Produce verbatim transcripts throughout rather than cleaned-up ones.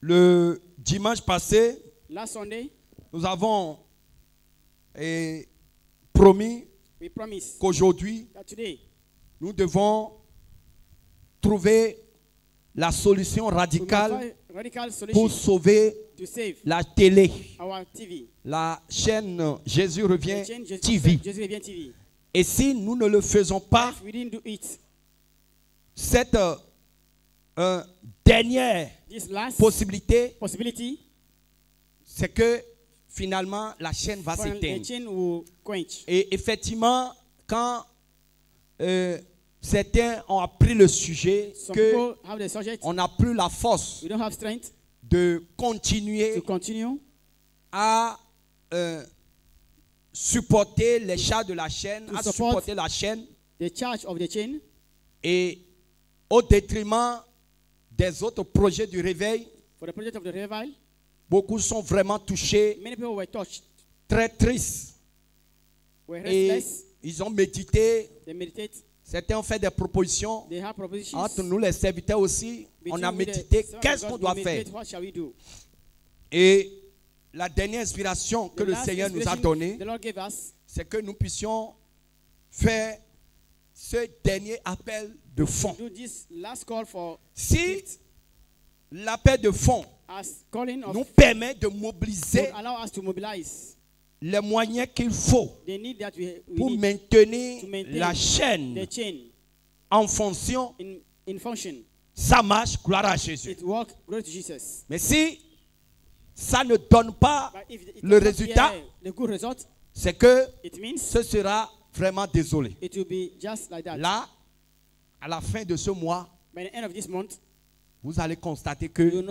Le dimanche passé, last Sunday, nous avons eh, promis qu'aujourd'hui, nous devons trouver la solution radicale pour sauver la télé, la chaîne Jésus-Revient T V. Et si nous ne le faisons pas, cette euh, dernière possibilité, c'est que finalement la chaîne va s'éteindre. Et effectivement, quand euh, certains ont appris le sujet, que on n'a plus la force de continuer à euh, supporter les charges de la chaîne, à supporter la chaîne, et au détriment des autres projets du réveil, beaucoup sont vraiment touchés, très tristes, et ils ont médité. Certains ont fait des propositions, entre nous les serviteurs aussi, on a médité, qu'est-ce qu'on doit faire? Et la dernière inspiration que le Seigneur nous a donnée, c'est que nous puissions faire ce dernier appel de fond. Si l'appel de fond nous permet de mobiliser les moyens qu'il faut pour maintenir la chaîne en fonction, ça marche, gloire à Jésus. Mais si ça ne donne pas le résultat, c'est que ce sera vraiment désolé. Là, à la fin de ce mois, vous allez constater que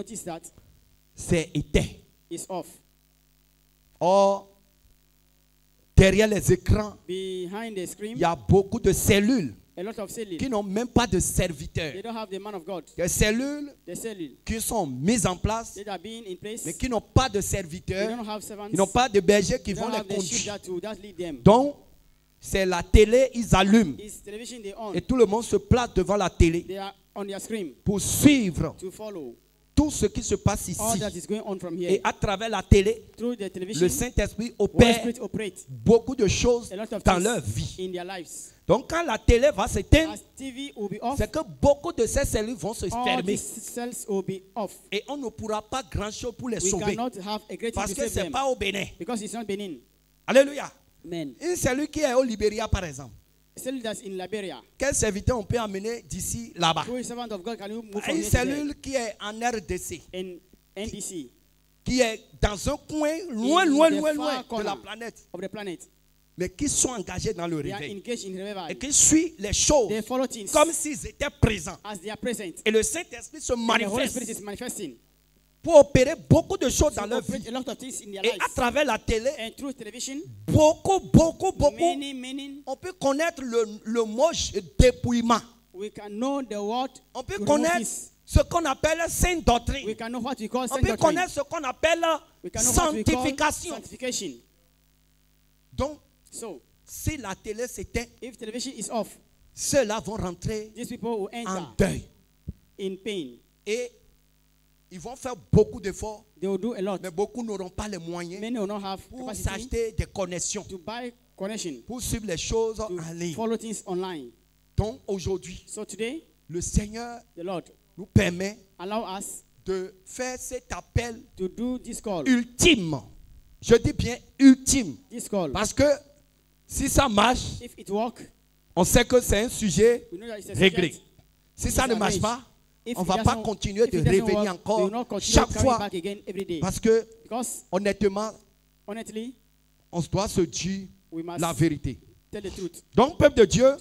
c'est été. Or, derrière les écrans, il y a beaucoup de cellules qui n'ont même pas de serviteurs. Des cellules qui sont mises en place, mais qui n'ont pas de serviteurs, ils n'ont pas de bergers qui vont les conduire. Donc, c'est la télé, ils allument. Et tout le monde se place devant la télé pour suivre tout ce qui se passe ici. Et à travers la télé, le Saint-Esprit opère beaucoup de choses dans leur vie. Donc quand la télé va s'éteindre, c'est que beaucoup de ces cellules vont se fermer. Et on ne pourra pas grand-chose pour les sauver. Parce que ce n'est pas au Bénin. Alléluia. Une cellule qui est au Libéria par exemple. Quel serviteur on peut amener d'ici là-bas? Une cellule qui est en R D C, qui, qui est dans un coin loin, loin, loin, loin de la planète, mais qui sont engagés dans le réveil et qui suivent les choses comme s'ils étaient présents. Et le Saint-Esprit se manifeste pour opérer beaucoup de choses dans leur vie. Et à travers la télé, beaucoup, beaucoup, beaucoup, on peut connaître le, le mot dépouillement. On peut connaître ce qu'on appelle sainte doctrine. On peut connaître ce qu'on appelle sanctification. Donc, si la télé s'éteint, ceux-là vont rentrer en deuil. Et ils vont faire beaucoup d'efforts, mais beaucoup n'auront pas les moyens pour s'acheter des connexions, pour suivre les choses en ligne. Donc aujourd'hui, so le Seigneur the Lord nous permet de faire cet appel to do this call. Ultime. Je dis bien ultime, parce que si ça marche, if it work, on sait que c'est un sujet réglé. Si ça ne marche pas, on ne va pas continuer de revenir encore chaque fois. Parce que, honnêtement, on doit se dire la vérité. Donc, peuple de Dieu,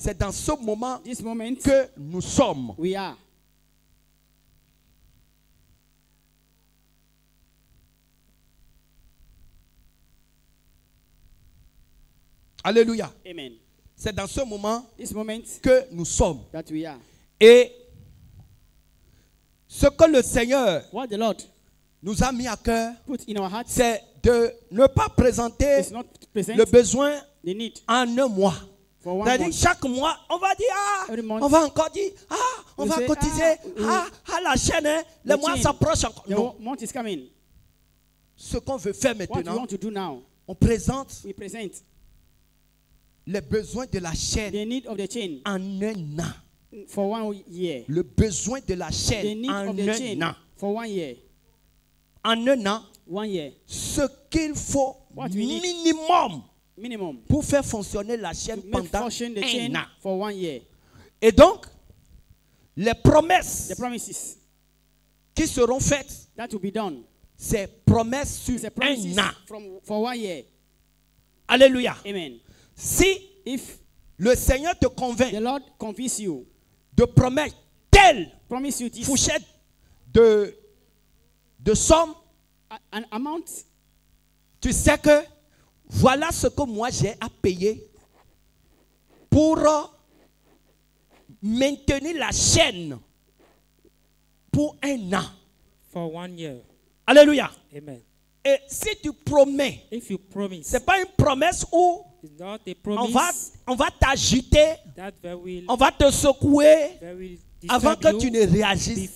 c'est dans ce moment que nous sommes. Alléluia. C'est dans ce moment que nous sommes. Et ce que le Seigneur nous a mis à cœur, c'est de ne pas présenter le besoin en un mois. C'est-à-dire chaque mois, on va dire, ah, on va encore dire, ah, on va cotiser à la chaîne. Le mois s'approche encore. Non. Ce qu'on veut faire maintenant, on présente les besoins de la chaîne en un an. For one year. Le besoin de la chaîne en un an. For one year. En un an, one year. Ce qu'il faut minimum, minimum pour faire fonctionner la chaîne pendant un an. For one year. Et donc, les promesses the promises qui seront faites, that will be done. Ces promesses sur un an. From, for one year. Alléluia. Amen. Si If le Seigneur te convainc the Lord convince you de promettre telle fourchette de, de somme, an amount. Tu sais que voilà ce que moi j'ai à payer pour maintenir la chaîne pour un an. For one year. Alléluia. Amen. Et si tu promets, ce n'est pas une promesse où on va, on va t'agiter, on va te secouer avant que tu ne réagisses.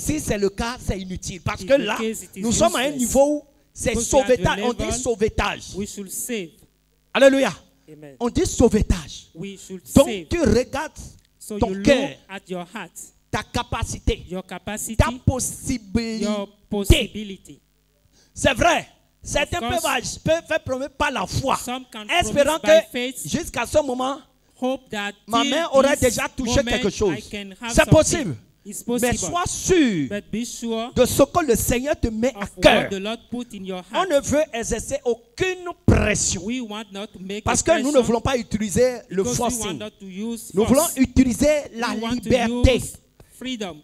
Si c'est le cas, c'est inutile. Parce que là, nous sommes à un niveau où c'est sauvetage. On dit sauvetage. Alléluia. On dit sauvetage. Donc tu regardes ton cœur, ta capacité, ta possibilité. C'est vrai. Certains course, peuvent, peuvent promettre par la foi, espérant que jusqu'à ce moment, ma main aurait déjà touché moment, quelque chose. C'est possible. Mais sois sûr sure de ce que le Seigneur te met à cœur. On ne veut exercer aucune pression. Parce que nous ne voulons pas utiliser le forcing. Nous voulons utiliser la we liberté.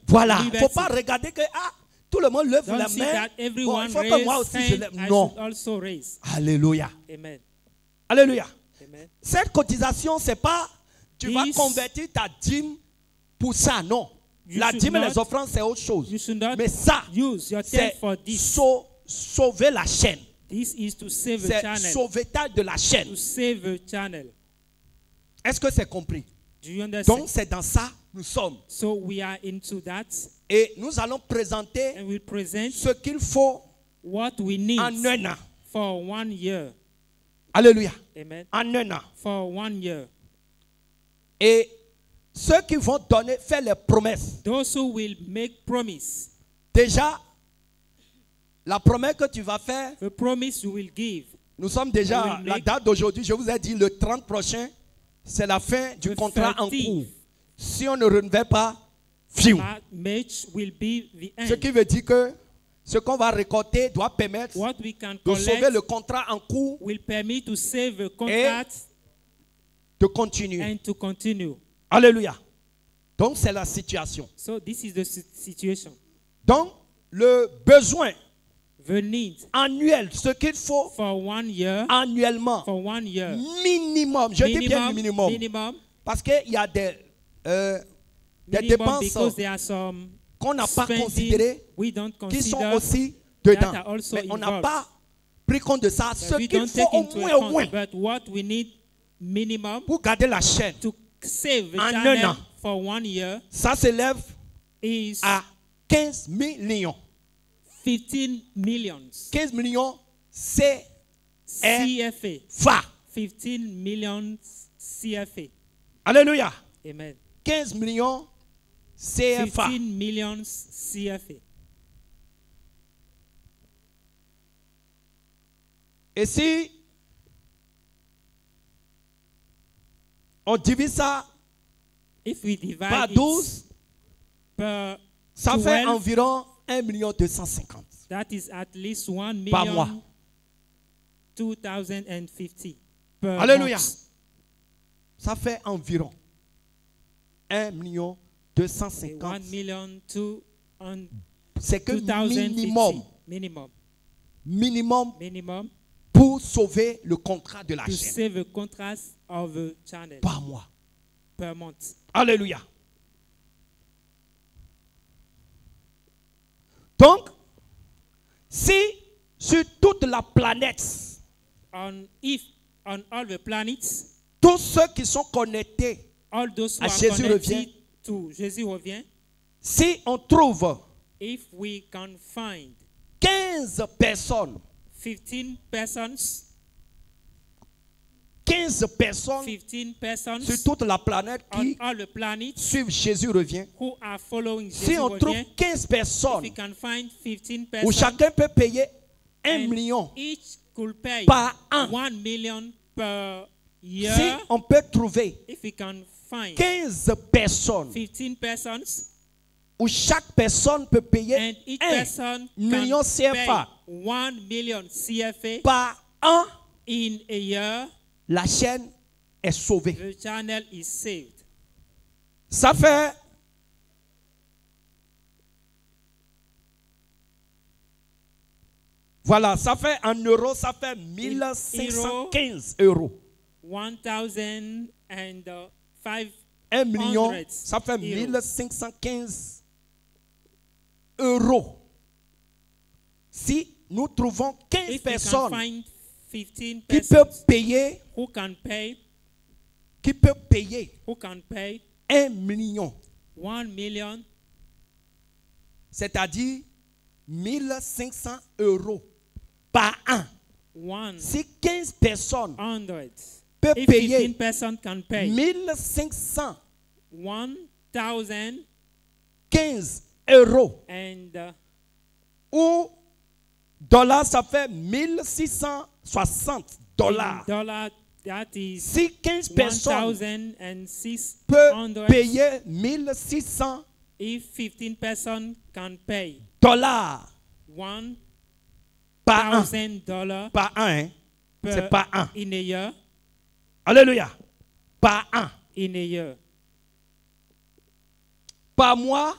Voilà. Il ne faut pas regarder que... Ah, tout le monde lève la main. Bon, il faut que moi aussi je lève. Non. Alléluia. Amen. Alléluia. Amen. Cette cotisation, ce n'est pas tu This, vas convertir ta dîme pour ça. Non. La dîme et les offrandes, c'est autre chose. Mais ça, c'est sau, sauver la chaîne. C'est sauvetage de la chaîne. Est-ce que c'est compris? Donc, c'est dans ça nous sommes. So we are into that. Et nous allons présenter ce qu'il faut what we need en un an. For one year. Alléluia. Amen. En un an. For one year. Et ceux qui vont donner, faire les promesses. Those who will make promise. Déjà, la promesse que tu vas faire. The promise you will give. Nous sommes déjà, la date d'aujourd'hui, je vous ai dit, le trente prochain, c'est la fin du contrat en cours. Si on ne renouvelle pas, fiu. Ce qui veut dire que ce qu'on va récolter doit permettre de sauver le contrat en cours et de continuer. Alléluia. Donc c'est la situation. So this is the situation. Donc le besoin the need annuel, ce qu'il faut for one year, annuellement, for one year. Minimum, je minimum, dis bien minimum, minimum. Parce qu'il y a des... Euh, des dépenses qu'on n'a pas considérées, qui sont aussi dedans. Mais on n'a pas pris compte de ça. Ce qu'il faut au moins, au moins, pour garder la chaîne en un an, ça s'élève à quinze millions. quinze millions C F A. quinze millions C F A. Alléluia. Amen. quinze millions C F A. quinze millions C F A. Et si on divise ça If we divide par douze, per ça douze, fait environ un million deux cent cinquante. That is at least one million par mois. deux mille cinquante per Alléluia. Month. Ça fait environ un million deux cent cinquante mille. C'est que minimum, minimum, minimum, minimum pour sauver le contrat de la chaîne par mois. Per month. Alléluia. Donc, si sur toute la planète, on, if, on all the planets, tous ceux qui sont connectés à Jésus-Revient to Jésus revient, si on trouve if we can find quinze personnes, fifteen persons, quinze personnes, fifteen personnes sur toute la planète qui on, on the planet, suivent Jésus revient, who are following si Jésus on revient, trouve quinze personnes, if we can find fifteen persons, où chacun peut payer un million each could pay par an, one million per year, si on peut trouver if we can find quinze personnes, fifteen persons, où chaque personne peut payer un million C F A, one million C F A par an, in a year, la chaîne est sauvée. The channel is saved. Ça fait voilà, ça fait en euros, ça fait mille cinq cent quinze euros. un million, ça fait mille cinq cent quinze euros. Si nous trouvons quinze personnes qui peuvent payer, who can pay, qui peuvent payer who can pay un million, one million, c'est-à-dire mille cinq cents euros par an. One si quinze personnes hundred, peuvent payer can pay, mille cinq cents, quinze euros and, uh, ou dollars, ça fait mille six cent soixante dollars. Dollar, that is si quinze personnes peuvent payer mille six cents if fifteen personnes can pay dollars one par an, dollars par an, hein? C'est par an. In a year. Alléluia. Par an. In a year. Par mois.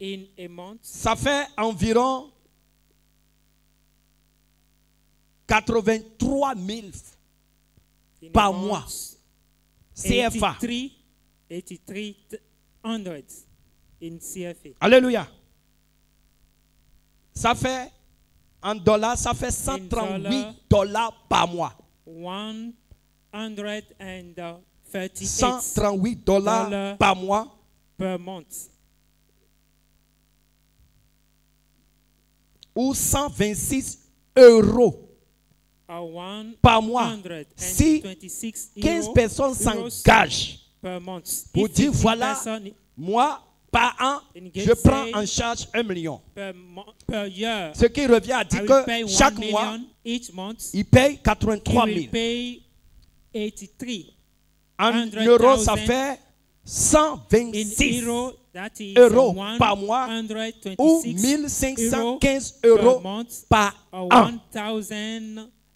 In a month. Ça fait environ quatre-vingt-trois mille par mois. C F A. eighty-three hundred in C F A. Alléluia. Ça fait en dollars, ça fait cent trente-huit dollars par mois. cent trente-huit dollars par mois. Per month. Ou cent vingt-six euros. Par mois, si quinze personnes s'engagent pour dire voilà, moi par an, je prends en charge un million. Ce qui revient à dire que chaque mois, ils payent quatre-vingt-trois mille. En euros, ça fait cent vingt-six euros par mois ou mille cinq cent quinze euros par an.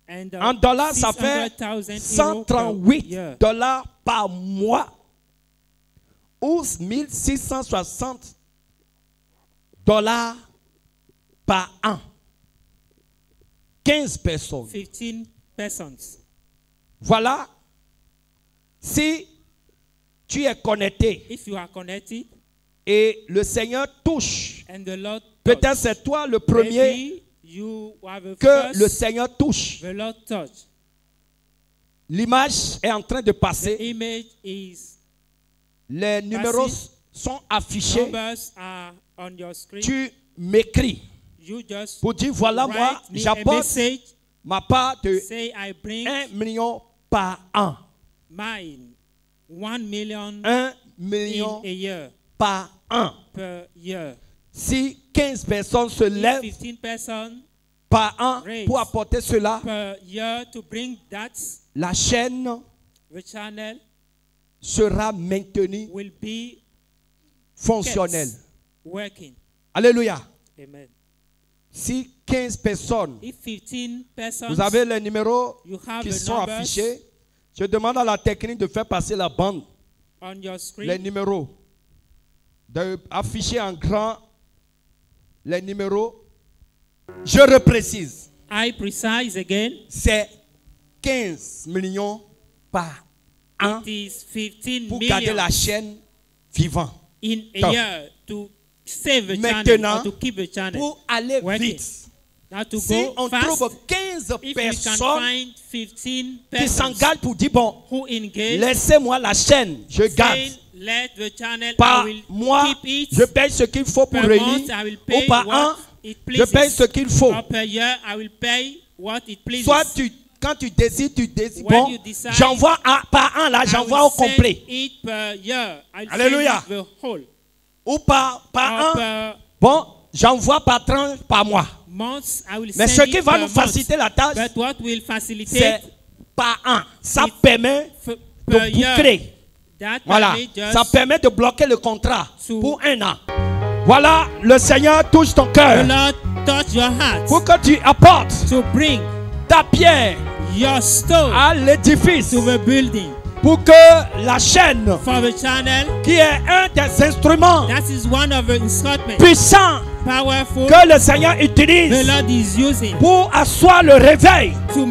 And, uh, en dollars, ça fait cent trente-huit dollars par mois ou mille six cent soixante dollars par an. quinze personnes. quinze personnes. Voilà. Si tu es connecté, if you are connected, et le Seigneur touche, peut-être c'est toi le premier. Maybe you have a que first, le Seigneur touche. L'image est en train de passer. Les numéros sont affichés. Tu m'écris pour dire voilà moi j'apporte ma part de un million par an. Mine, one million un million in a year, par an. Per year. Si quinze personnes se lèvent par an pour apporter cela, la chaîne sera maintenue fonctionnelle. Alléluia. Amen. Si quinze personnes, vous avez les numéros qui sont affichés, je demande à la technique de faire passer la bande, les numéros, d'afficher en grand les numéros. Je reprécise. I precise again. C'est quinze millions par an. It is fifteen pour garder la chaîne vivante. In a donc, year to save a maintenant, channel or to keep a channel. Pour aller working. Vite. To si go on fast, trouve quinze personnes qui s'engagent pour dire bon, laissez-moi la chaîne, je garde. Par mois, je paye ce qu'il faut pour réunir. Ou par an, je paye ce qu'il faut. Soit tu, quand tu décides, tu décides. Bon, j'envoie par an, là, j'envoie au complet. Alléluia. Ou par, par an, bon, j'envoie par tranche, par mois. Mais ce qui va nous faciliter la tâche, c'est par an. Ça permet de boucler. Voilà, ça permet de bloquer le contrat pour un an. Voilà, le Seigneur touche ton cœur pour que tu apportes ta pierre à l'édifice, pour que la chaîne, qui est un des instruments puissants que le Seigneur utilise pour asseoir le réveil, pour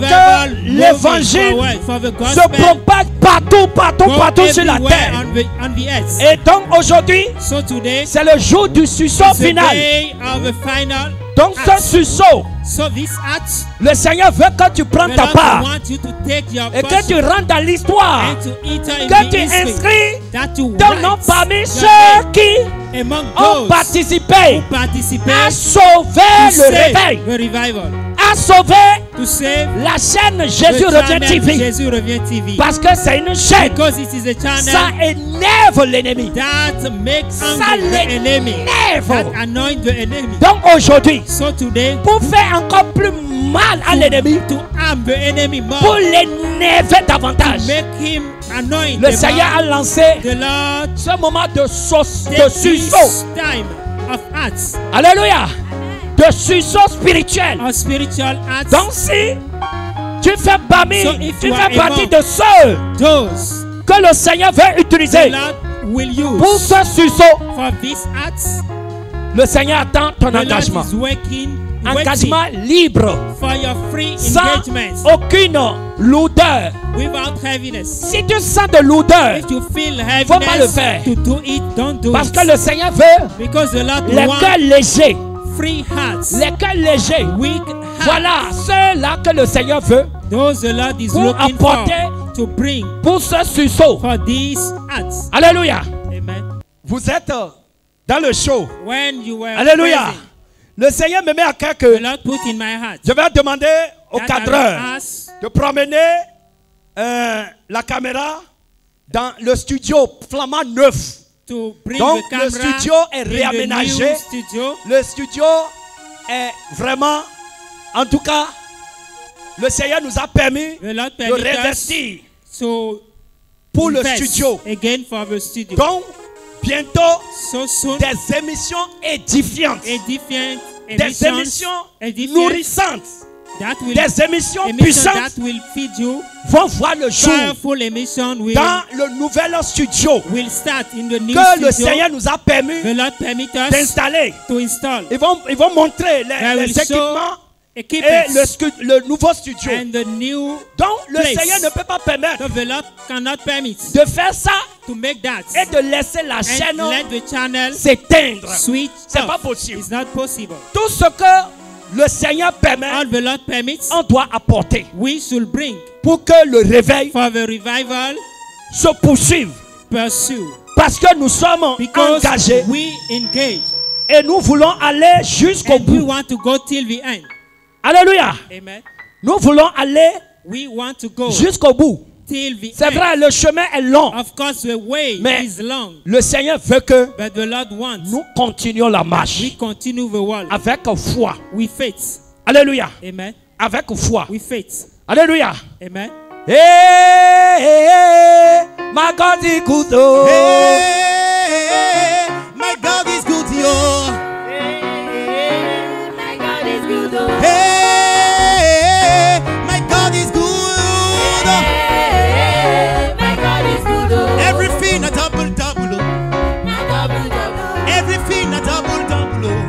que l'évangile se propage partout, partout, partout sur la terre. Et donc aujourd'hui, c'est le jour du sursaut final. Donc ce sursaut, le Seigneur veut que tu prennes ta part et que tu rentres dans l'histoire, que tu inscris ton nom parmi ceux qui ont participé à sauver le réveil, à sauver la chaîne Jésus-Revient T V. Parce que c'est une chaîne. Ça énerve l'ennemi. Ça l'énerve. Donc aujourd'hui, pour faire encore plus mal à l'ennemi, pour l'énerver davantage, le Seigneur a lancé ce moment de sauce, de sursaut. Alléluia. De sursaut spirituel. Donc si tu fais parmi, tu fais partie de ceux que le Seigneur veut utiliser pour ce sursaut, le Seigneur attend ton engagement. Engagement libre, sans aucune lourdeur. Si tu sens de lourdeur, il ne faut pas le faire. Parce que le Seigneur veut les cœurs légers. Les cœurs légers. Voilà ceux-là que le Seigneur veut pour apporter pour ce sursaut. Alléluia. Vous êtes dans le show. Alléluia. Le Seigneur me met à cœur que je vais demander au cadreur de promener euh, la caméra dans le studio flamand neuf. Donc le studio est réaménagé. Studio. Le studio est vraiment, en tout cas, le Seigneur nous a permis de réinvestir pour le studio. Donc bientôt, so soon, des émissions édifiantes, édifiantes des émissions édifiantes, nourrissantes, will, des émissions puissantes vont voir le jour will, dans le nouvel studio will start in the new que studio, le Seigneur nous a permis d'installer. Ils vont, ils vont montrer les, les équipements et le, le nouveau studio. Donc le place. Seigneur ne peut pas permettre de faire ça to make that et de laisser la chaîne s'éteindre. C'est pas possible. Tout ce que le Seigneur permet, permits, on doit apporter we should bring pour que le réveil for the revival se poursuive. Pursue. Parce que nous sommes Because engagés we engage. Et nous voulons aller jusqu'au bout. Want to go till the end. Alléluia. Amen. Nous voulons aller jusqu'au bout. C'est vrai, le chemin est long. Of course, the way mais is long. Le Seigneur veut que But the Lord wants nous continuions la marche. We continue the world. Avec foi. With faith. Alléluia. Amen. Avec foi. With faith. Alléluia. Amen. Hey, hey, hey, my God is good. Oh. Hey, hey, my God is good. Oh. Hey, my God is good. Hey, my God is good. Everything a double double. Everything a double double.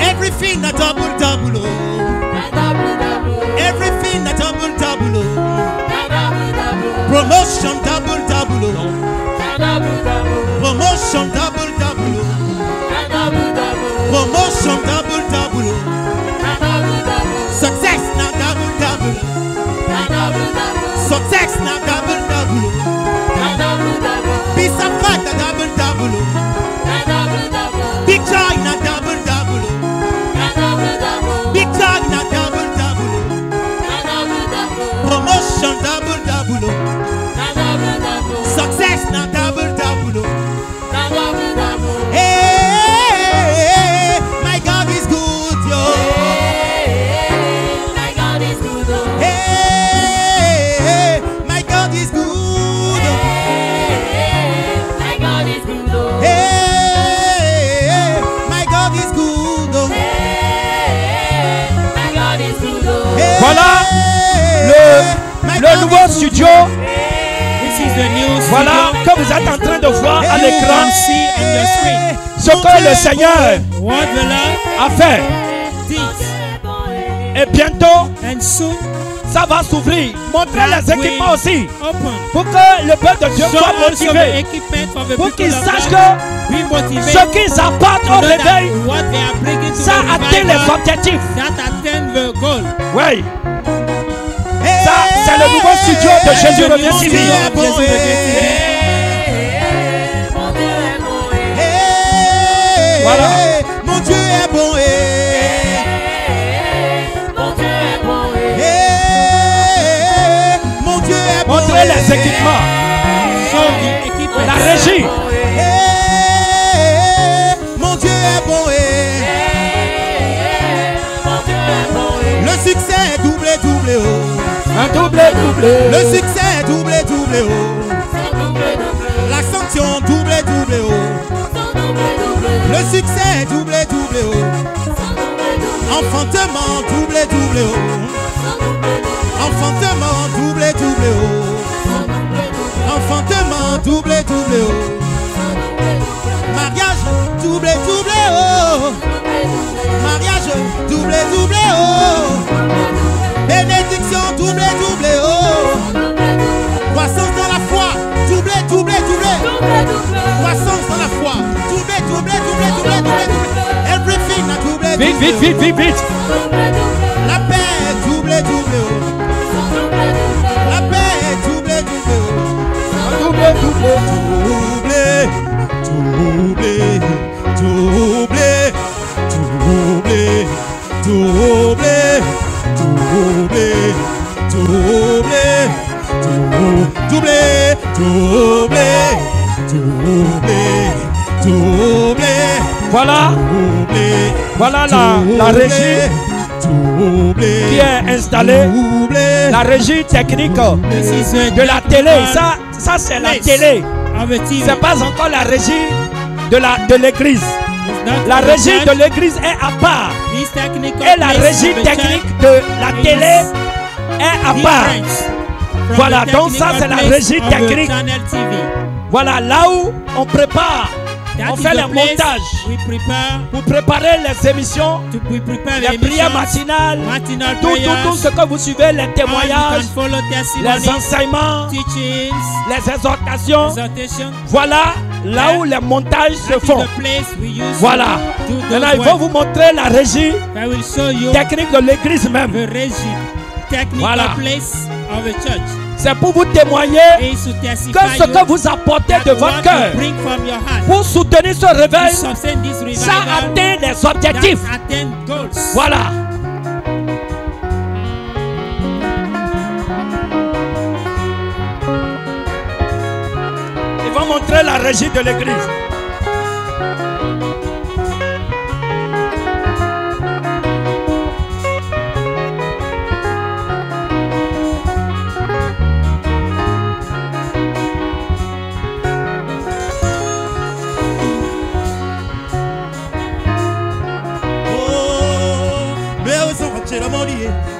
Everything a double double. Everything a double double. Promotion double double. Promotion double double. Promotion double double. Success now double double. Success now double double. le nouveau studio. This is the new voilà, studio. Comme vous êtes en train de voir à l'écran, ce que le Seigneur a fait. Et bientôt, ça va s'ouvrir. Montrez les équipements aussi. Pour que le peuple de Dieu soit motivé. Pour qu'ils sachent que ce qu'ils apportent au réveil, ça atteint les objectifs. Oui. Ça, c'est le nouveau studio de Jésus-Revient T V. Voilà. Mon Dieu est bon. Montrez les équipements. La régie. Mon Dieu est bon. Le succès est doublé, doublé haut. Un doublé, doublé. Le succès est doublé, doublé haut. La sanction doublé, doublé haut. Le succès est doublé, doublé haut. Enfantement doublé, doublé haut. Enfantement doublé, doublé haut. Enfantement doublé, doublé haut. Mariage doublé, doublé haut. Mariage double double oh, bénédiction double double oh, croissance dans la foi double double double, croissance dans la foi double double double double double, everything na double double, vite vite vite vite, la paix double double oh, la paix double double double double double double doublé, doublé, doublé, doublé, doublé, doublé, doublé, doublé. Voilà, voilà la régie qui est installée, la régie technique de la télé. Ça, ça c'est la télé. C'est pas encore la régie de la de l'église. La régie de l'église est à part. Et la régie technique de la télé est à part. Voilà, donc ça c'est la régie technique. Voilà, là où on prépare, on fait les montages pour préparer les émissions, les prières matinales, tout, tout, tout ce que vous suivez, les témoignages, les enseignements, les exhortations. Voilà là où les montages se font. Voilà. Maintenant, ils vont vous montrer la régie technique de l'église même. Voilà. C'est pour vous témoigner que ce que vous apportez de votre cœur pour soutenir ce réveil, ça atteint les objectifs. Voilà. Ils vont montrer la régie de l'église.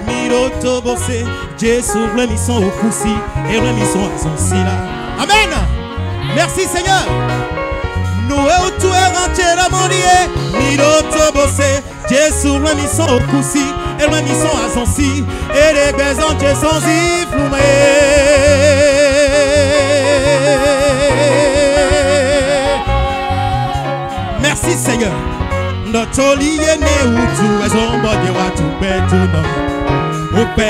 Miroto bossé, Jésus remission au coussi et remission à son sila. Amen. Merci Seigneur. Nous au tout rentrer la mondier. Miroto bossé, Jésus remission au coussi et remission à son si et les besoins de son ifumé. Merci Seigneur. Notre lit est né où tu es en bas de wa tout bête. Au père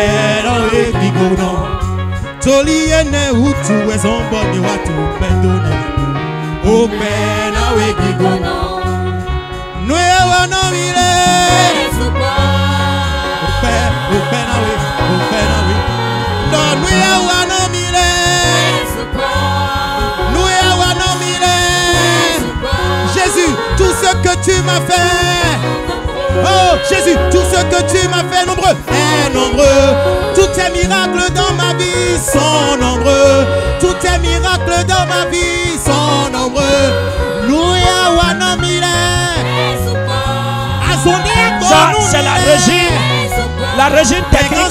et bigonon, tolienne ou tu es en bonne ou à tout perdonné. Au père et bigonon, nous avons nommé au père, au père, au père, non, nous avons nommé nous avons nommé Jésus, tout ce que tu m'as fait. Oh Jésus, tout ce que tu m'as fait nombreux est nombreux. Tous tes miracles dans ma vie sont nombreux. Tous tes miracles dans ma vie sont nombreux. Nous yawanamile. Ça c'est la régie la région technique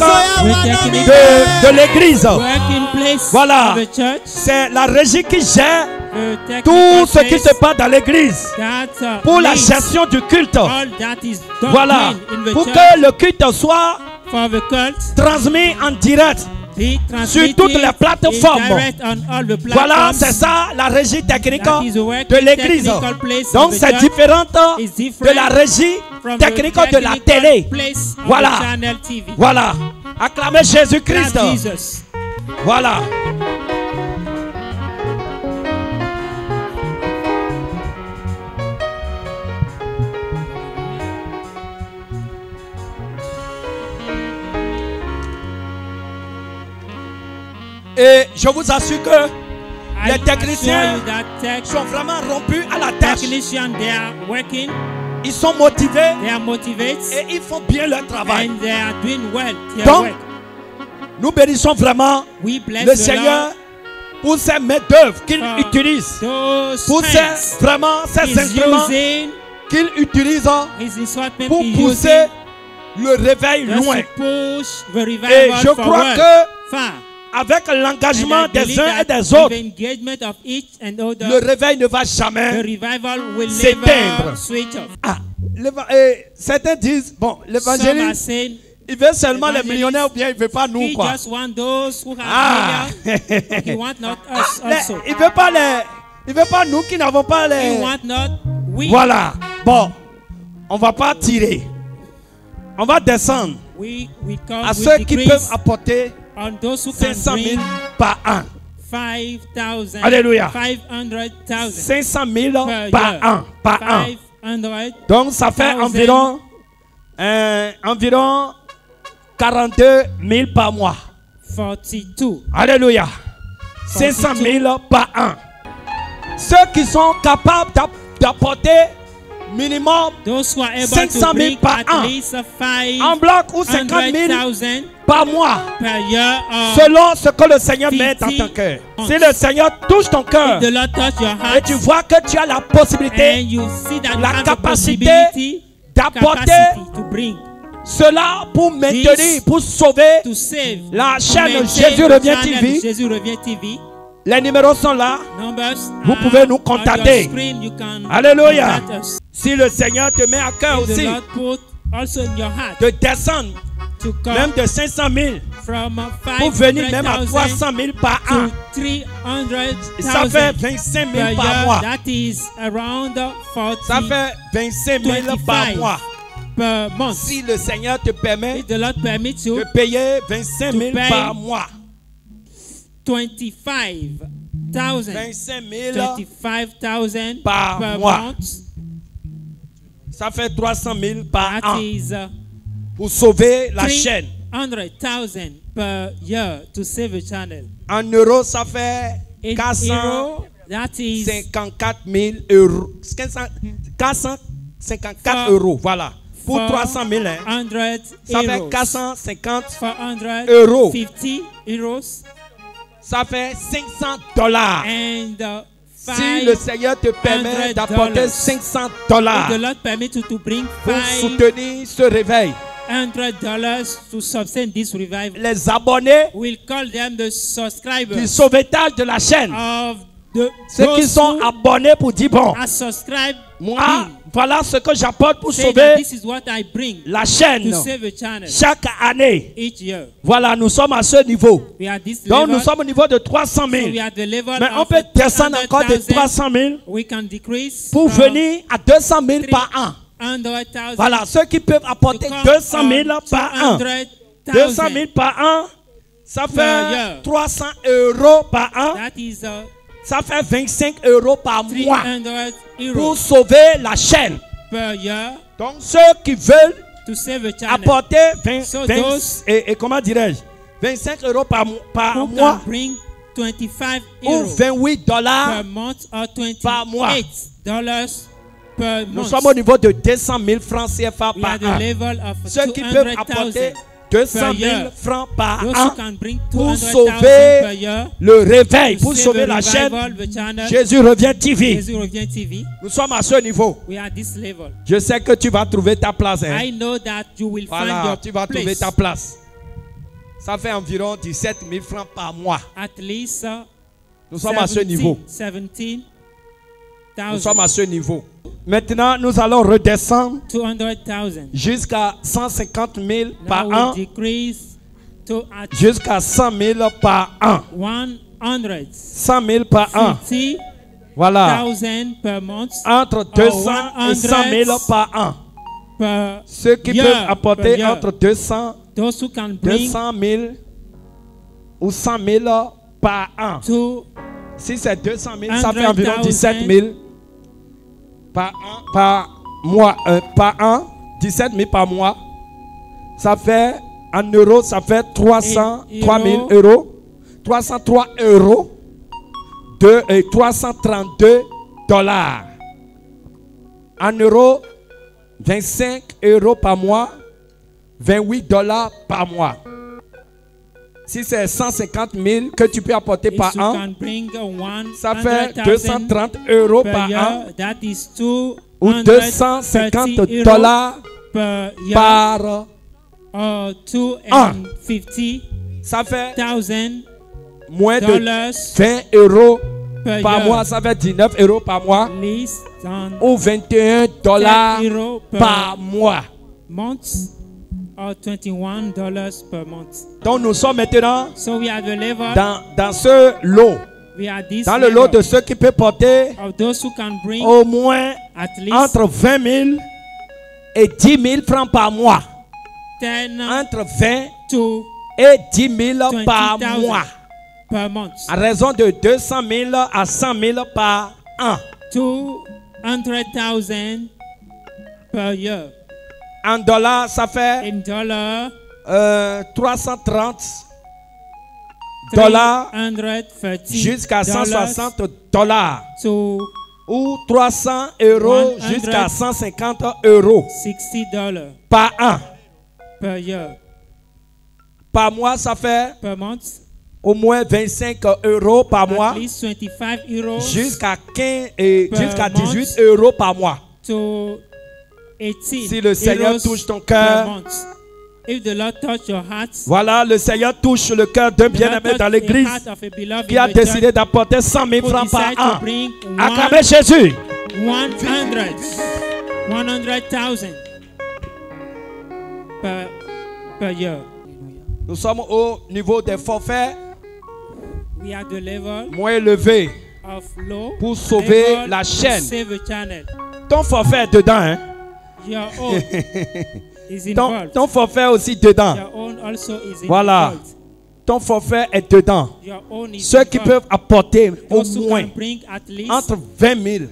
de, de l'église. Voilà, c'est la régie qui gère tout ce qui se passe dans l'église pour la gestion du culte. Voilà, pour que le culte soit transmis en direct sur toutes les plateformes. Voilà, c'est ça la régie technique de l'église. Donc c'est différent de la régie technique de la télé. Voilà, voilà. Acclamez Jésus-Christ. Voilà. Et je vous assure que I les techniciens tech sont vraiment rompus à la tâche. Working, ils sont motivés et ils font bien leur travail. Well, Donc, work. nous bénissons vraiment le Seigneur pour ces mains d'œuvre qu'il utilise, pour ces, vraiment ces instruments qu'il utilise pour pousser le réveil loin. Et je crois que far. Avec l'engagement des uns et des autres, le réveil ne va jamais s'éteindre. Ah, et certains disent, bon, l'évangéliste, il veut seulement les millionnaires ou bien il ne veut pas nous, quoi. Ah. Il veut pas les, il veut pas nous qui n'avons pas les. Voilà. Bon, on ne va pas tirer. On va descendre à ceux qui peuvent apporter cinq cent mille par an. five thousand. Alléluia. cinq cent mille par an. Par an. Donc ça fait environ euh, environ quarante-deux mille par mois. forty-two. Alléluia. cinq cent mille par an. Ceux qui sont capables d'apporter minimum cinq cent mille par an, en bloc ou cinquante mille par mois, selon ce que le Seigneur met dans ton cœur. Si le Seigneur touche ton cœur et tu vois que tu as la possibilité, la capacité d'apporter cela pour maintenir, pour sauver la chaîne Jésus-Revient T V, les numéros sont là. Vous pouvez nous contacter. Alléluia. Si le Seigneur te met à cœur aussi de descendre même de cinq cent mille pour venir même à trois cent mille par an, ça fait vingt-cinq mille par mois. Ça fait vingt-cinq mille par mois. Si le Seigneur te permet de payer vingt-cinq mille par mois, twenty-five thousand par, par mois. Month. Ça fait trois cent mille par That an. Is, uh, pour sauver la chaîne. three hundred thousand per year to save a channel. En euros, ça fait quatre cent cinquante-quatre mille euros. quatre cent cinquante-quatre euros, voilà. Pour trois cent mille, hein. Ça fait quatre cent cinquante euros. fifty euros. Ça fait cinq cents dollars. Uh, si le Seigneur te permet d'apporter cinq cents dollars pour soutenir ce réveil, to sustain this revival, les abonnés we'll call them the subscribers du sauvetage de la chaîne, the, ceux qui sont abonnés pour dire bon, moi, voilà ce que j'apporte pour sauver la chaîne chaque année. Voilà, nous sommes à ce niveau. Donc nous sommes au niveau de trois cent mille. Mais on peut descendre encore de trois cent mille pour venir à deux cent mille par an. Voilà, ceux qui peuvent apporter deux cent mille par an. deux cent mille par an, ça fait trois cents euros par an. Ça fait vingt-cinq euros par mois pour sauver la chaîne. Donc ceux qui veulent apporter vingt, so vingt, et, et comment dirais-je, vingt-cinq euros par, par mois, ou vingt-huit dollars par mois. Nous sommes au niveau de deux cent mille francs C F A par an. Ceux qui peuvent apporter deux cent mille francs par an pour sauver le réveil, pour sauver la chaîne Jésus Revient T V. Nous sommes à ce niveau. Je sais que tu vas trouver ta place. Hein? Voilà, tu vas trouver ta place. Ça fait environ dix-sept mille francs par mois. Nous sommes à ce niveau. Nous sommes à ce niveau. Maintenant, nous allons redescendre jusqu'à cent cinquante mille par an, jusqu'à cent mille par an. cent mille par an. Voilà. Entre deux cents et cent mille par an. Ceux qui peuvent apporter entre deux cents, deux cent mille ou cent mille par an. Si c'est deux cent mille, ça fait environ dix-sept mille. Par an, par mois, euh, par an, dix-sept mille par mois, ça fait en euros, ça fait trois cent trois mille euros, trois cent trois euros, de, euh, trois cent trente-deux dollars. En euros, vingt-cinq euros par mois, vingt-huit dollars par mois. Si c'est cent cinquante mille que tu peux apporter par an, ça fait deux cent trente euros par an ou deux cent cinquante dollars par an. Ça fait moins de vingt euros par mois, ça fait dix-neuf euros par mois ou vingt et un dollars par mois. twenty-one dollars per month. Donc nous sommes maintenant so we are the level, dans, dans ce lot, we are this dans le lot de ceux qui peuvent porter au moins entre vingt mille et dix mille francs par mois. Entre vingt et dix mille par mois. À raison de deux cent mille à cent mille par an. two hundred thousand per year. En dollars, ça fait dollar, euh, trois cent trente dollars jusqu'à cent soixante dollars ou trois cents euros jusqu'à cent cinquante euros par an. Per year. Par mois, ça fait per month, au moins vingt-cinq euros par mois jusqu'à jusqu'à dix-huit euros par mois. To si le Seigneur touche ton cœur, voilà, le Seigneur touche le cœur d'un bien-aimé dans l'église qui a décidé d'apporter cent mille francs par an. Acclamez Jésus. cent mille par an. Nous sommes au niveau des forfaits moins élevés pour sauver la chaîne. Ton forfait est dedans, hein? Your own is involved. Ton, ton forfait aussi dedans. Your own also is voilà. Involved. Ton forfait est dedans. Your own is Ceux involved. Qui peuvent apporter Those au moins entre vingt mille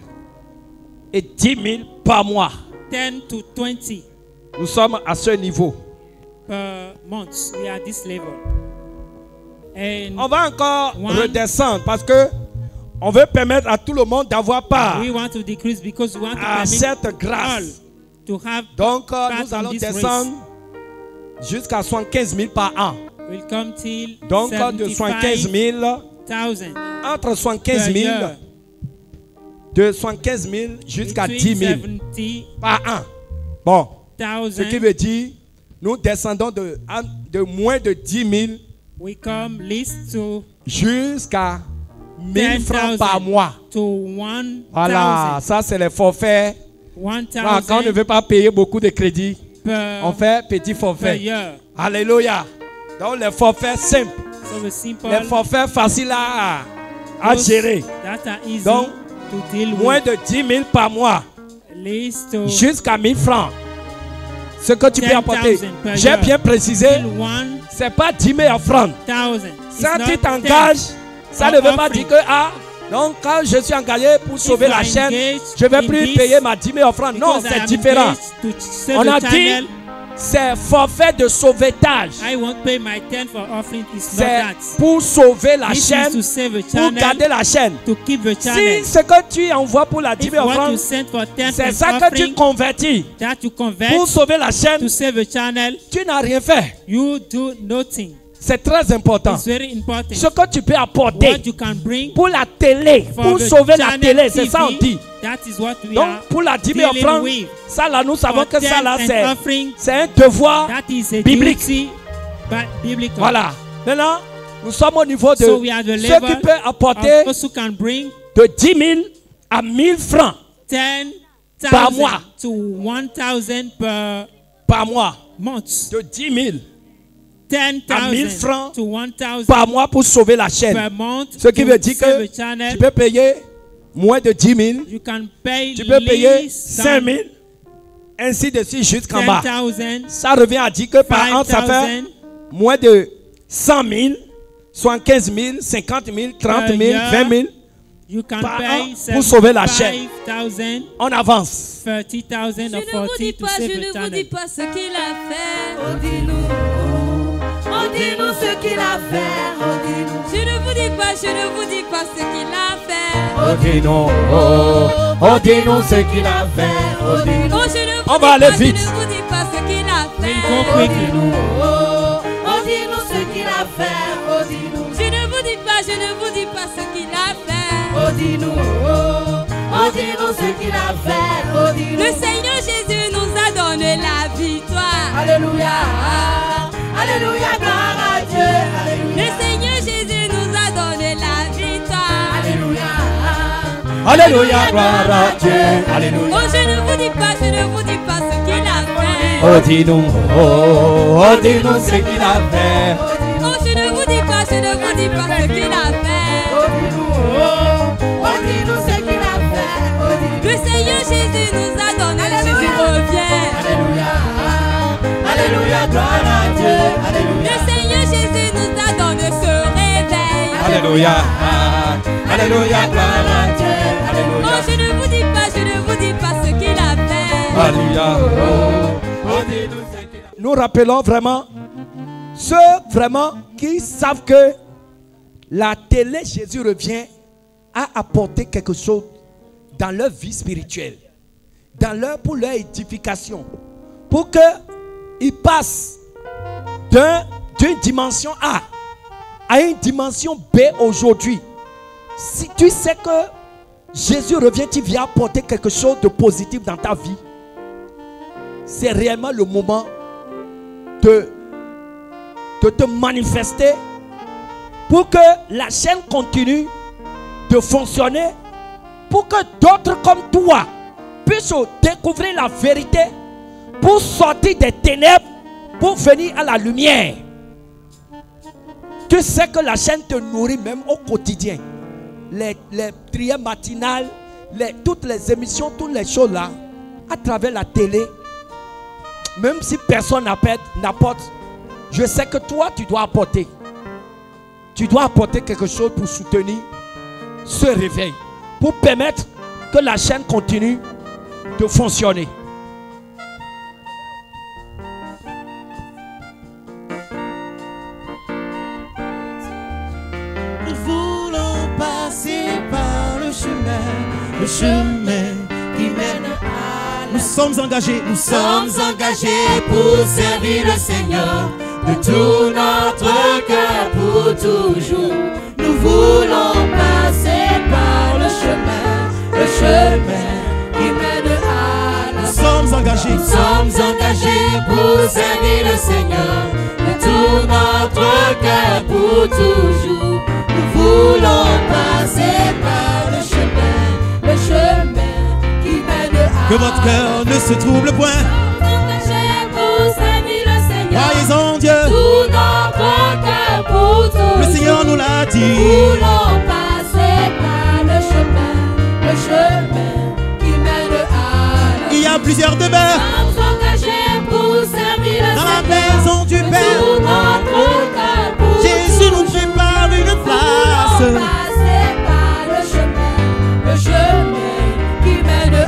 et dix mille par mois. ten to twenty Nous sommes à ce niveau. Per month, we are this level. And on va encore redescendre parce que on veut permettre à tout le monde d'avoir part à cette grâce. Donc, nous allons descendre jusqu'à soixante-quinze mille par an. Donc, de soixante-quinze mille, entre soixante-quinze mille, de soixante-quinze mille jusqu'à dix mille par an. Bon, ce qui veut dire, nous descendons de, de moins de dix mille jusqu'à mille francs par mois. Voilà, ça c'est les forfaits. Ah, quand on ne veut pas payer beaucoup de crédits, on fait petit forfait. Alléluia. Donc les forfaits simples, so simple, les forfaits faciles à, à gérer. Donc moins de dix mille par mois jusqu'à mille francs. Ce que tu peux apporter, j'ai bien précisé, ce n'est pas dix mille en francs. Ça tu t'engages. Ça ne veut pas dire que, ah, donc quand je suis engagé pour sauver la chaîne, je ne vais plus payer ma dix mille offrandes. Non, c'est différent. On a dit, C'est forfait de sauvetage. C'est pour sauver la This chaîne, channel, pour garder la chaîne. Si ce que tu envoies pour la dîme offrande, c'est ça que tu convertis pour sauver la chaîne, channel, tu n'as rien fait. You do nothing. C'est très important. important. Ce que tu peux apporter pour la télé, pour sauver la télé, c'est ça on dit. Donc pour la dîme et offrande, ça là nous savons que ça là c'est un devoir biblique. Voilà. Maintenant, nous sommes au niveau de so ceux qui peuvent apporter de dix mille à mille francs ten, par mois. To one thousand per par mois. Month. De dix mille. à mille francs to one thousand par mois pour sauver la chaîne. Ce qui veut dire que channel, tu peux payer moins de dix mille, you can pay tu peux payer cinq mille, ainsi de suite jusqu'en bas. Ça revient à dire que par an, ça fait moins de cent mille, soixante-quinze mille, cinquante mille, trente mille, year, vingt mille you can par pay an pour sauver la chaîne. On avance. thirty thousand je ne vous dis pas, je ne vous dis pas ce qu'il a fait. Oh, dis-nous. Oh, dis-nous ce qu'il a fait. Oh, dis-nous. Je ne vous dis pas, je ne vous dis pas ce qu'il a fait. Oh, dis-nous, oh, oh, dis-nous ce qu'il a fait. Oh, dis-nous. Oh, je ne vous On dis va aller pas, vite. Je ne vous dis pas ce qu'il a fait. Oh, dis-nous, oh, oh, dis-nous ce qu'il a fait. Oh, dis-nous. Je ne vous dis pas, je ne vous dis pas ce qu'il a fait. Oh, dis-nous, oh, oh, dis-nous ce qu'il a fait. Oh, dis-nous. Le Seigneur Jésus nous a donné la victoire. Alléluia. Alléluia, gloire à Dieu. Alléluia. Le Seigneur Jésus nous a donné la victoire. Alléluia. Alléluia, gloire à Dieu. Alléluia. Oh, je ne vous dis pas, je ne vous dis pas ce qu'il a fait. Oh, dis-nous, oh, oh, dis-nous ce qu'il a fait. Oh, je ne vous dis pas, je ne vous dis pas ce qu'il a fait. Oh, dis-nous, oh, oh, dis-nous ce qu'il a fait. Le Seigneur Jésus nous a donné la victoire. Alléluia. Alléluia, gloire à Dieu. Alléluia. Le Seigneur Jésus nous a donné ce réveil. Alléluia. Alléluia, gloire à Dieu. Alléluia. Oh, je ne vous dis pas, je ne vous dis pas ce qu'il a fait. Alléluia. Oh, oh, dis-nous ce qu'il a fait. Nous rappelons vraiment ceux vraiment qui savent que la télé Jésus revient a apporté quelque chose dans leur vie spirituelle, dans leur, pour leur édification, pour que il passe d'une dimension A à une dimension B aujourd'hui. Si tu sais que Jésus revient, tu viens apporter quelque chose de positif dans ta vie, c'est réellement le moment de, de te manifester pour que la chaîne continue de fonctionner, pour que d'autres comme toi puissent découvrir la vérité, pour sortir des ténèbres, pour venir à la lumière. Tu sais que la chaîne te nourrit même au quotidien. Les, les prières matinales, les, toutes les émissions, toutes les choses là, à travers la télé, même si personne n'apporte, je sais que toi, tu dois apporter. Tu dois apporter quelque chose pour soutenir ce réveil, pour permettre que la chaîne continue de fonctionner. Le chemin qui mène à la... Nous sommes engagés, nous sommes engagés pour servir le Seigneur de tout notre cœur pour toujours. Nous voulons passer par le chemin, le chemin qui mène à la... Nous sommes engagés, nous sommes engagés pour servir le Seigneur de tout notre cœur pour toujours. Nous voulons passer par le chemin, le chemin qui mène à... Que votre cœur ne se trouble point. Croyez en Dieu. Tout notre cœur pour toujours. Le Seigneur nous l'a dit. Nous voulons passer par le chemin, le chemin qui mène à... Il y a plusieurs demeures. Nous sommes engagés pour servir le Seigneur. Dans la maison du Père. Tout notre cœur pour Jésus nous prépare une place. Chemin qui mène à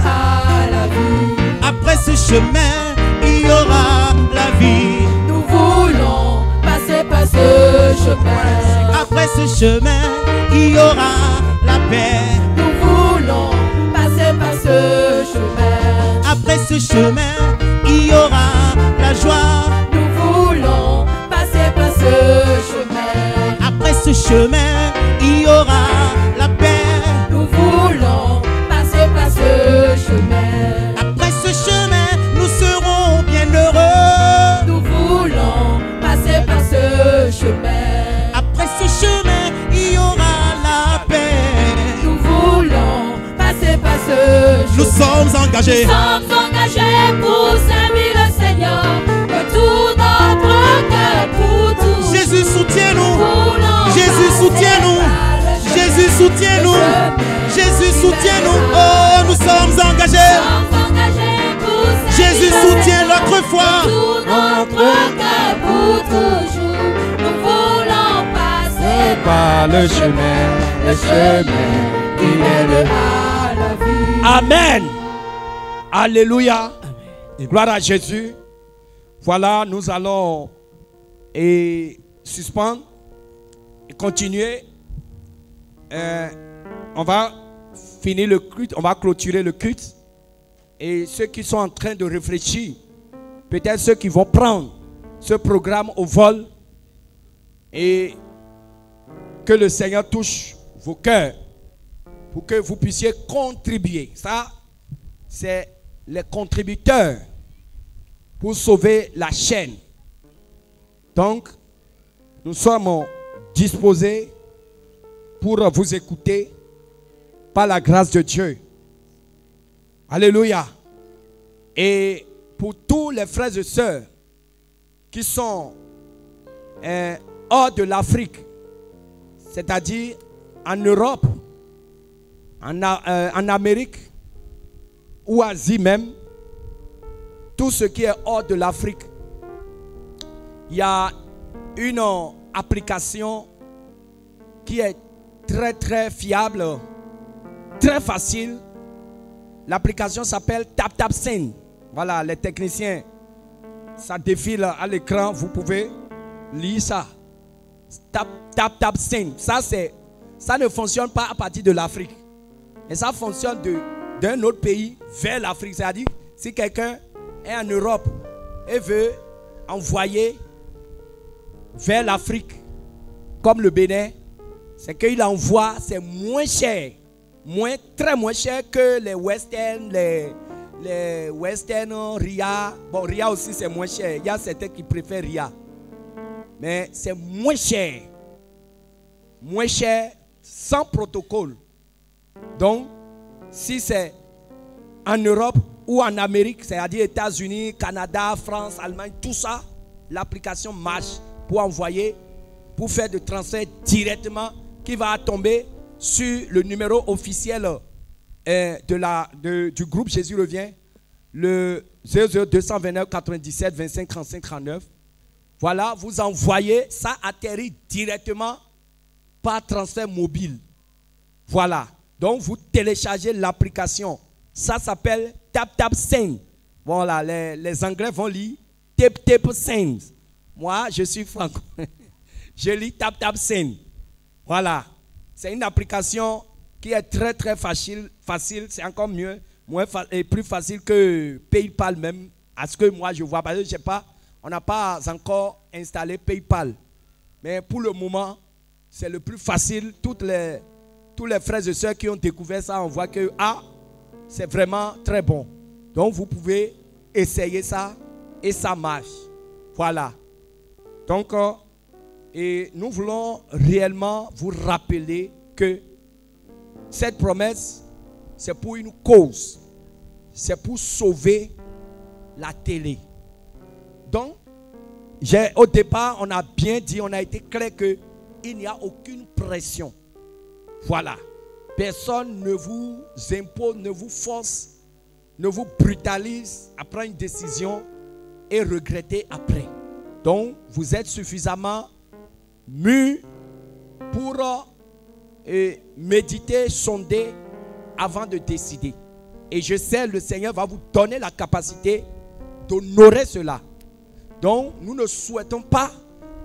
la vie. Après ce chemin, il y aura la chemin. Après ce chemin, il y aura la paix. Nous voulons passer par ce chemin. Après ce chemin, il y aura la joie. Nous voulons passer par ce chemin. Après ce chemin, il y aura la paix. Nous voulons passer par ce chemin. Après ce chemin, nous serons bien heureux. Nous voulons passer par ce chemin. Après ce chemin, il y aura la paix. Nous voulons passer par ce chemin. Nous sommes engagés. Nous sommes engagés pour servir le Seigneur. De tout notre cœur, pour tout. Jésus, soutiens-nous. Jésus, soutiens-nous. Jésus, soutiens-nous. Jésus, soutiens-nous. Oh, nous sommes engagés. Jésus, soutiens notre foi. Notre cœur pour toujours. Nous voulons passer par le chemin. Le chemin qui mène à la vie. Amen. Alléluia. Gloire à Jésus. Voilà, nous allons et suspendre et continuer. Euh, on va finir le culte, on va clôturer le culte. Et ceux qui sont en train de réfléchir, peut-être ceux qui vont prendre ce programme au vol, et que le Seigneur touche vos cœurs pour que vous puissiez contribuer. Ça, c'est les contributeurs pour sauver la chaîne. Donc, nous sommes disposés pour vous écouter par la grâce de Dieu. Alléluia. Et pour tous les frères et sœurs qui sont euh, hors de l'Afrique, c'est-à-dire en Europe, en, euh, en Amérique ou Asie même, tout ce qui est hors de l'Afrique, il y a une application qui est très très fiable, très facile. L'application s'appelle TapTap Send. Voilà, les techniciens, ça défile à l'écran, vous pouvez lire ça. TapTap Send. Ça, c'est, ça ne fonctionne pas à partir de l'Afrique, mais ça fonctionne de, d'un autre pays vers l'Afrique. C'est-à-dire, si quelqu'un est en Europe et veut envoyer vers l'Afrique, comme le Bénin, c'est qu'il envoie, c'est moins cher, moins, très moins cher que les western, les, les western, R I A. Bon, R I A aussi c'est moins cher. Il y a certains qui préfèrent R I A. Mais c'est moins cher. Moins cher, sans protocole. Donc, si c'est en Europe ou en Amérique, c'est-à-dire États-Unis, Canada, France, Allemagne, tout ça, l'application marche pour envoyer, pour faire des transferts directement, qui va tomber sur le numéro officiel euh, de la, de, du groupe Jésus Revient, le zéro zéro deux deux neuf, quatre-vingt-dix-sept, vingt-cinq, trente-cinq, trente-neuf. Voilà, vous envoyez, ça atterrit directement par transfert mobile. Voilà, donc vous téléchargez l'application. Ça s'appelle TapTap Send. Voilà, les, les Anglais vont lire TapTap Send. Moi, je suis franco. Je lis TapTap Send. Voilà, c'est une application qui est très très facile, facile, c'est encore mieux, moins fa et plus facile que PayPal même, à ce que moi je vois. Parce que je sais pas, on n'a pas encore installé PayPal, mais pour le moment, c'est le plus facile. Toutes les, tous les frères et sœurs qui ont découvert ça, on voit que ah, c'est vraiment très bon. Donc vous pouvez essayer ça et ça marche. Voilà. Donc euh, et nous voulons réellement vous rappeler que cette promesse, c'est pour une cause. C'est pour sauver la télé. Donc, au départ, on a bien dit, on a été clair qu'il n'y a aucune pression. Voilà. Personne ne vous impose, ne vous force, ne vous brutalise à prendre une décision et regretter après. Donc, vous êtes suffisamment mûr pour euh, méditer, sonder avant de décider. Et je sais, le Seigneur va vous donner la capacité d'honorer cela. Donc, nous ne souhaitons pas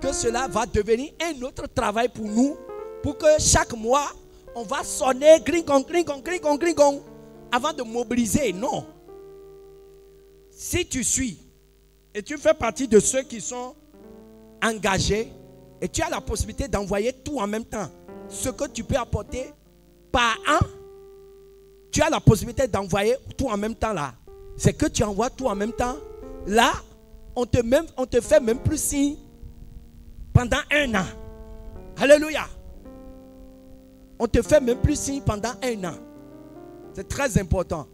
que cela va devenir un autre travail pour nous, pour que chaque mois, on va sonner gringong, gringong, gringong, gringong, avant de mobiliser. Non. Si tu suis et tu fais partie de ceux qui sont engagés et tu as la possibilité d'envoyer tout en même temps, ce que tu peux apporter par an, tu as la possibilité d'envoyer tout en même temps là. C'est que tu envoies tout en même temps. Là, on te, même, on te fait même plus signe pendant un an. Alléluia. On te fait même plus signe pendant un an. C'est très important.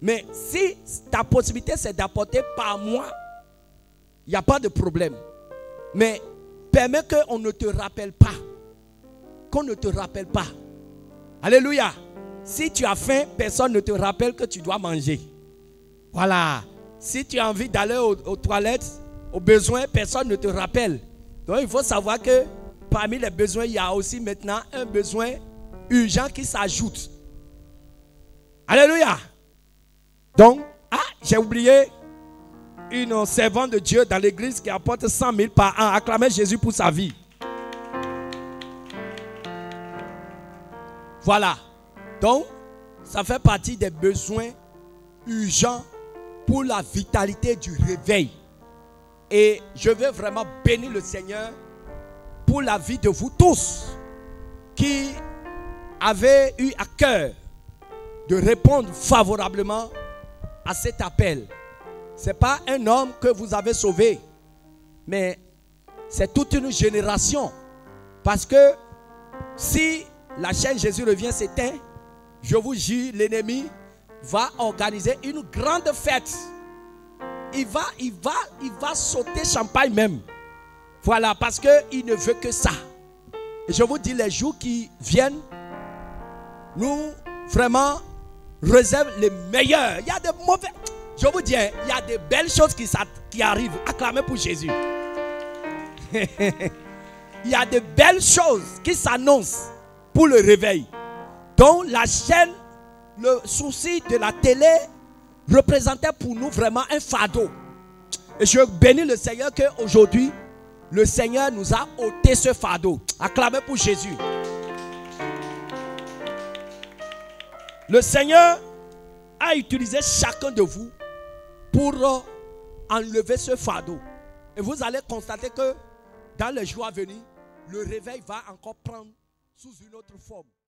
Mais si ta possibilité c'est d'apporter par mois, il n'y a pas de problème. Mais permets qu'on ne te rappelle pas. Qu'on ne te rappelle pas. Alléluia. Si tu as faim, personne ne te rappelle que tu dois manger. Voilà. Si tu as envie d'aller aux, aux toilettes, aux besoins, personne ne te rappelle. Donc il faut savoir que parmi les besoins, il y a aussi maintenant un besoin urgent qui s'ajoute. Alléluia. Donc, ah, j'ai oublié une servante de Dieu dans l'église qui apporte cent mille par an. Acclamez Jésus pour sa vie. Voilà. Donc, ça fait partie des besoins urgents pour la vitalité du réveil. Et je veux vraiment bénir le Seigneur pour la vie de vous tous qui avez eu à cœur de répondre favorablement à cet appel. Ce n'est pas un homme que vous avez sauvé, mais c'est toute une génération. Parce que si la chaîne Jésus Revient s'éteint, je vous jure, l'ennemi va organiser une grande fête. Il va, il va, il va sauter champagne même. Voilà, parce qu'il ne veut que ça. Et je vous dis, les jours qui viennent, nous, vraiment, réserve les meilleurs. Il y a des mauvais... Je vous dis, il y a des belles choses qui, qui arrivent. Acclamez pour Jésus. Il y a de belles choses qui s'annoncent pour le réveil. Donc, la chaîne, le souci de la télé représentait pour nous vraiment un fardeau. Et je bénis le Seigneur qu'aujourd'hui, le Seigneur nous a ôté ce fardeau. Acclamez pour Jésus. Le Seigneur a utilisé chacun de vous pour enlever ce fardeau. Et vous allez constater que dans les jours à venir, le réveil va encore prendre sous une autre forme.